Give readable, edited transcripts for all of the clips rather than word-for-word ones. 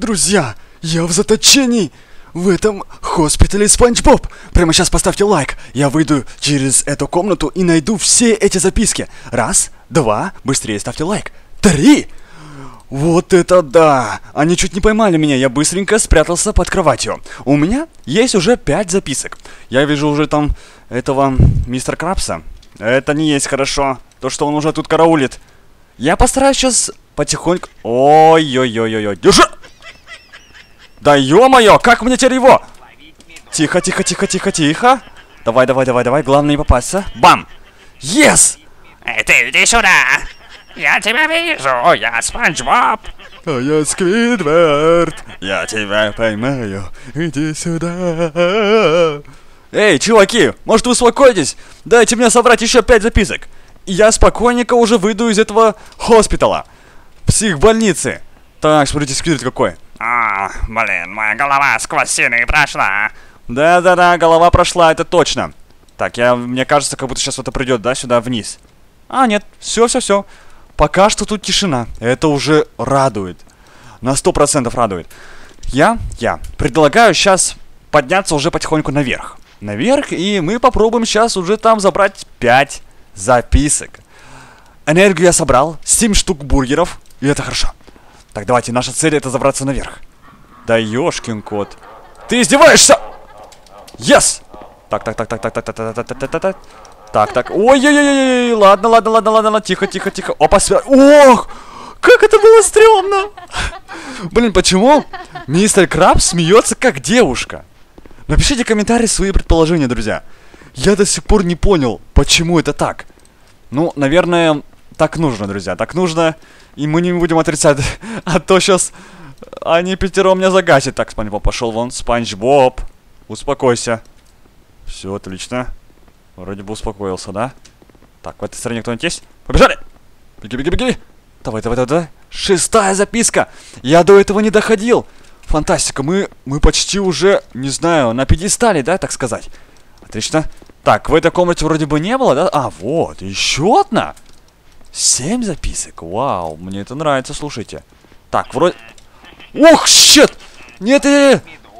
Друзья, я в заточении в этом хоспитале SpongeBob. Прямо сейчас поставьте лайк. Я выйду через эту комнату и найду все эти записки. Раз, два, быстрее ставьте лайк. Три. Вот это да! Они чуть не поймали меня, я быстренько спрятался под кроватью. У меня есть уже 5 записок. Я вижу уже там этого мистера Крабса. Это не есть хорошо, то что он уже тут караулит. Я постараюсь сейчас потихоньку... Ой-ой-ой-ой-ой, держи! Да ё-моё, как мне теперь его? Тихо-тихо-тихо-тихо-тихо. Давай-давай-давай-давай, главное не попасться. Бам! Yes! Эй, ты иди сюда! Я тебя вижу, я SpongeBob. А я Сквидверт. Я тебя поймаю, иди сюда. Эй, чуваки, может вы успокойтесь? Дайте мне собрать еще 5 записок. И я спокойненько уже выйду из этого хоспитала. Психбольницы. Так, смотрите, Сквидверт какой. А, блин, моя голова сквозь стены прошла. Да-да-да, голова прошла, это точно. Так, мне кажется, как будто сейчас кто-то придет, да, сюда вниз. А, нет, все. Пока что тут тишина. Это уже радует. На 100% радует. Я предлагаю сейчас подняться уже потихоньку наверх. Наверх, и мы попробуем сейчас уже там забрать 5 записок. Энергию я собрал. 7 штук бургеров. И это хорошо. Так, давайте, наша цель это забраться наверх. Да ёшкин кот. Ты издеваешься? Yes! Так. Так. Ой-ой-ой-ой, ладно, тихо. Опа, ох! Как это было стрёмно! Блин, почему мистер Краб смеется как девушка? Напишите в комментарии свои предположения, друзья. Я до сих пор не понял, почему это так. Ну, наверное, так нужно, друзья, так нужно. И мы не будем отрицать, а то сейчас они пятеро меня загасят. Так, SpongeBob пошел вон, SpongeBob. Успокойся. Все отлично. Вроде бы успокоился, да? Так, в этой стороне кто-нибудь есть? Побежали! Беги! Давай! 6-я записка! Я до этого не доходил! Фантастика, мы почти уже, не знаю, на пьедестале, да, так сказать? Отлично. Так, в этой комнате вроде бы не было, да? А, вот, еще одна! 7 записок, вау, мне это нравится, слушайте. Так, вроде... Ух, щит! Нет,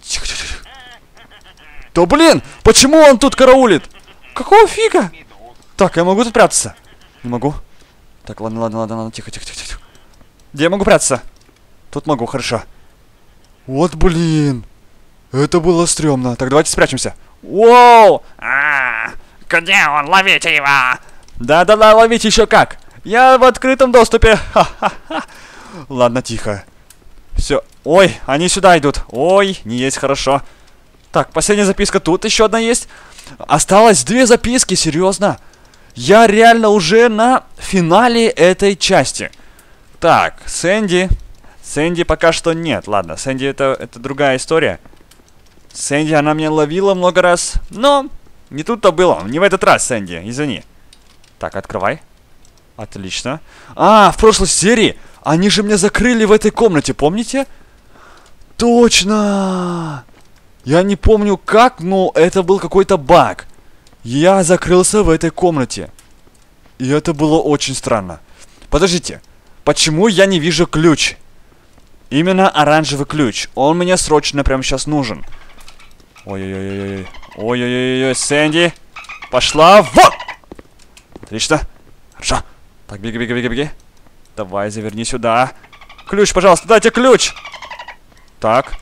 тихо. Да блин, почему он тут караулит? Какого фига? Так, я могу тут прятаться? Не могу. Так, ладно, тихо. Где я могу прятаться? Тут могу, хорошо. Вот, блин. Это было стрёмно. Так, давайте спрячемся. Воу! Где он? Ловите его! Да, ловите еще как! Я в открытом доступе! Ха-ха-ха! Ладно, тихо. Все. Ой, они сюда идут. Ой, не есть хорошо. Так, последняя записка. Тут еще одна есть. Осталось 2 записки, серьезно. Я реально уже на финале этой части. Так, Сэнди. Сэнди пока что нет. Ладно, Сэнди это другая история. Сэнди, она меня ловила много раз. Но не тут-то было. Не в этот раз, Сэнди, извини. Так, открывай. Отлично. А, в прошлой серии они же меня закрыли в этой комнате, помните? Точно! Я не помню как, но это был какой-то баг. Я закрылся в этой комнате. И это было очень странно. Подождите, почему я не вижу ключ? Именно оранжевый ключ. Он мне срочно прямо сейчас нужен. Ой-ой-ой-ой. Ой-ой-ой-ой, Сэнди. Пошла вон! Отлично. Хорошо. Так, беги. Давай, заверни сюда. Ключ, пожалуйста, дайте ключ. Так,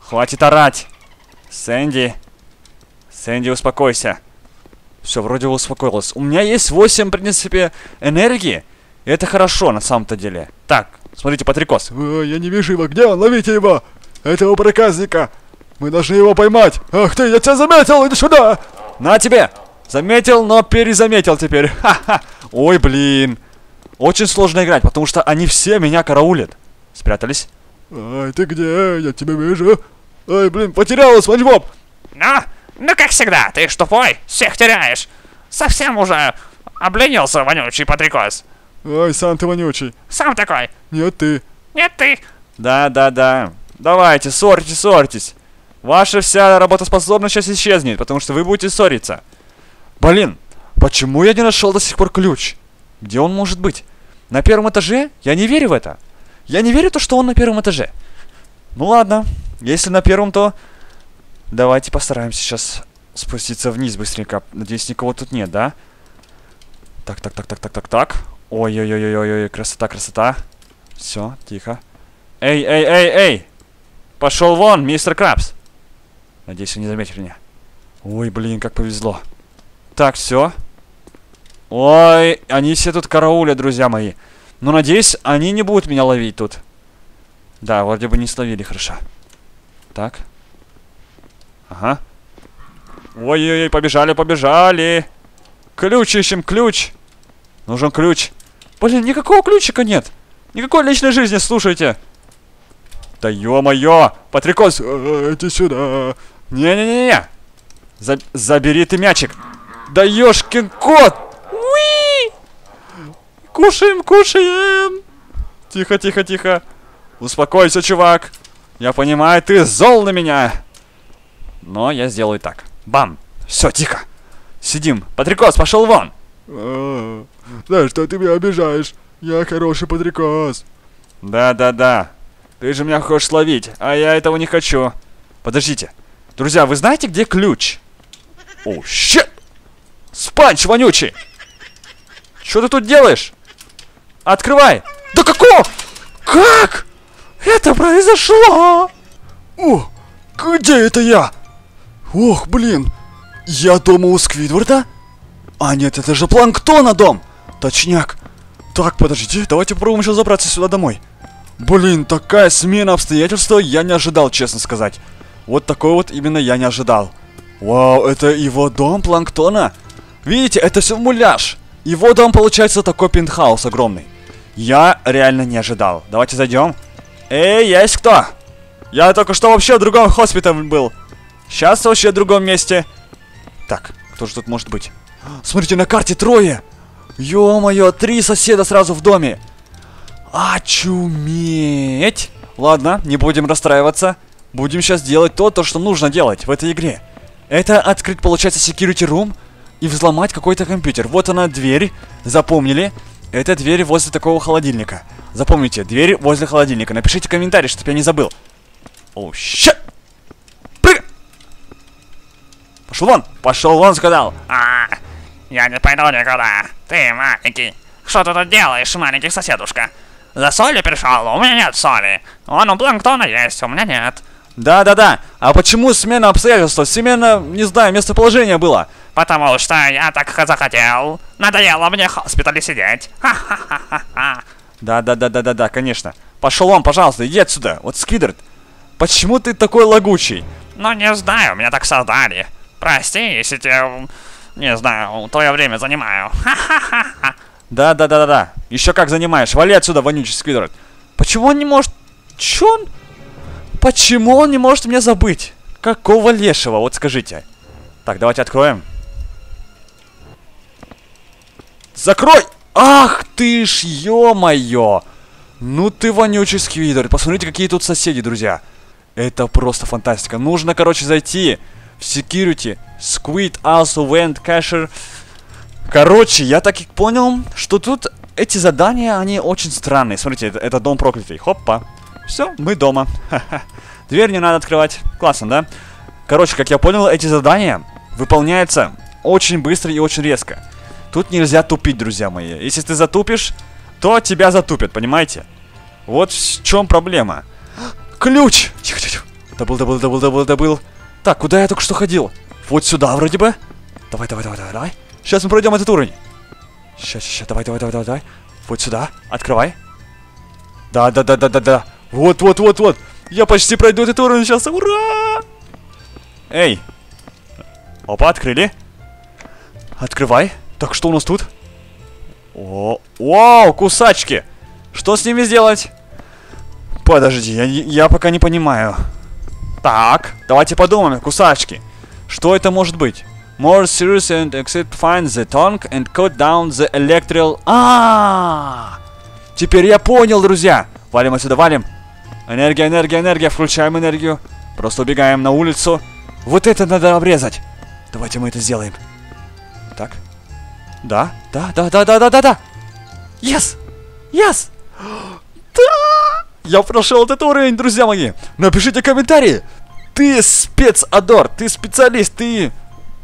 хватит орать. Сэнди, успокойся. Все, вроде успокоилась. У меня есть 8, в принципе, энергии. Это хорошо, на самом-то деле. Так, смотрите, Патрикос. Я не вижу его. Где он? Ловите его! Этого проказника! Мы должны его поймать! Ах ты, я тебя заметил! Иди сюда! На тебе! Заметил, но перезаметил теперь. Ха-ха! Ой, блин. Очень сложно играть, потому что они все меня караулят. Спрятались. Ай, ты где? Я тебя вижу. Ой, блин, потерял SpongeBob! Ну как всегда, ты ж тупой, всех теряешь. Совсем уже обленился, вонючий Патрикос. Ой, сам ты вонючий. Сам такой. Нет, ты. Да. Давайте, ссорьтесь. Ваша вся работоспособность сейчас исчезнет, потому что вы будете ссориться. Блин, почему я не нашел до сих пор ключ? Где он может быть? На первом этаже? Я не верю в это. Я не верю в то, что он на первом этаже. Ну ладно, если на первом, то давайте постараемся сейчас спуститься вниз быстренько. Надеюсь, никого тут нет, да? Так. Ой-ой-ой-ой-ой, красота, красота. Все, тихо. Эй! Пошел вон, мистер Крабс! Надеюсь, он не заметил меня. Ой, блин, как повезло. Так, все. Ой, они все тут караулят, друзья мои. Ну, надеюсь, они не будут меня ловить тут. Да, вроде бы не словили, хорошо. Так. Ага. Ой-ой-ой, побежали. Ключ ищем, ключ. Нужен ключ. Блин, никакого ключика нет. Никакой личной жизни, слушайте. Да ё-моё. Патрикос, иди сюда. Не-не-не-не. Забери ты мячик. Да ёшкин кот. Уи! Кушаем. Тихо. Успокойся, чувак. Я понимаю, ты зол на меня. Но я сделаю так. Бам. Все, тихо. Сидим. Патрикос, пошел вон. Да что ты меня обижаешь? Я хороший Патрикос. Да. Ты же меня хочешь словить, а я этого не хочу. Подождите. Друзья, вы знаете, где ключ? О, щит! Спанч вонючий! Что ты тут делаешь? Открывай! Да какого? Как? Это произошло! О, где это я? Ох, блин! Я дома у Сквидверта? А нет, это же Планктона дом! Точняк! Так, подождите, давайте попробуем еще забраться сюда домой. Блин, такая смена обстоятельств я не ожидал, честно сказать. Вот такой вот именно я не ожидал. Вау, это его дом Планктона? Видите, это все муляж. Его дом получается такой пентхаус огромный. Я реально не ожидал. Давайте зайдем. Эй, есть кто? Я только что вообще в другом хоспитале был. Сейчас вообще в другом месте. Так, кто же тут может быть? Смотрите, на карте трое. Ё-моё, 3 соседа сразу в доме. Очуметь. Ладно, не будем расстраиваться. Будем сейчас делать то, что нужно делать в этой игре. Это открыть, получается, security room и взломать какой-то компьютер. Вот она, дверь. Запомнили? Это дверь возле такого холодильника. Запомните, дверь возле холодильника. Напишите комментарий, чтобы я не забыл. О, щет! Прыгай! Пошел вон, сказал. Я не пойду никуда. Ты маленький. Что ты тут делаешь, маленький соседушка? За солью пришел, у меня нет соли. Он у Планктона есть, у меня нет. Да. А почему смена обстоятельств? Смена, не знаю, местоположение было. Потому что я так захотел. Надоело мне в хоспитале сидеть. Ха-ха-ха-ха-ха. Да, конечно. Пошел он, пожалуйста, иди отсюда. Вот Сквидверт. Почему ты такой лагучий? Ну, не знаю, меня так создали. Прости, если тебе... Не знаю, твое время занимаю. Ха-ха-ха-ха. Да. Еще как занимаешь. Вали отсюда, вонючий Сквидверт. Почему он не может... Че он? Почему он не может меня забыть? Какого лешего, вот скажите. Так, давайте откроем. Закрой! Ах ты ж, ё-моё! Ну ты вонючий Сквидверт. Посмотрите, какие тут соседи, друзья. Это просто фантастика. Нужно, короче, зайти в security. Squid also went cashier. Короче, я так и понял, что тут эти задания, они очень странные. Смотрите, это дом проклятый. Хоппа. Все, мы дома. Ха-ха. Дверь не надо открывать. Классно, да? Короче, как я понял, эти задания выполняются очень быстро и очень резко. Тут нельзя тупить, друзья мои. Если ты затупишь, то тебя затупят, понимаете? Вот в чем проблема. Ключ! Тихо. Добыл. Так, куда я только что ходил? Вот сюда вроде бы. Давай. Сейчас мы пройдем этот уровень. Сейчас, давай. Вот сюда, открывай. Да. Вот. Я почти пройду этот уровень сейчас. Ура! Эй. Опа, открыли. Открывай. Так, что у нас тут? О, кусачки. Что с ними сделать? Подожди, я пока не понимаю. Так, давайте подумаем, кусачки. Что это может быть? More serious and exit find the tongue and cut down the electrical. Теперь я понял, друзья. Валим отсюда, валим. Энергия. Включаем энергию. Просто убегаем на улицу. Вот это надо обрезать. Давайте мы это сделаем. Так. Да. Yes! Да! Я прошел этот уровень, друзья мои. Напишите комментарии. Ты спец, Адор, ты специалист, ты...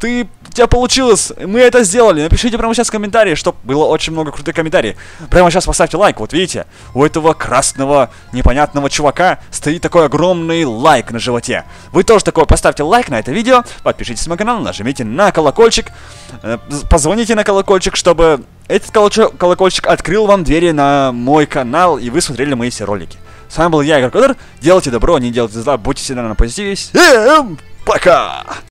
У тебя получилось, мы это сделали. Напишите прямо сейчас комментарии, чтобы было очень много крутых комментариев. Прямо сейчас поставьте лайк, вот видите, у этого красного непонятного чувака стоит такой огромный лайк на животе. Вы тоже такой поставьте лайк на это видео, подпишитесь на мой канал, нажмите на колокольчик, позвоните на колокольчик, чтобы этот колокольчик открыл вам двери на мой канал и вы смотрели мои все ролики. С вами был я, Игорь Кодер. Делайте добро, не делайте зла, будьте всегда на позитиве. Всем пока!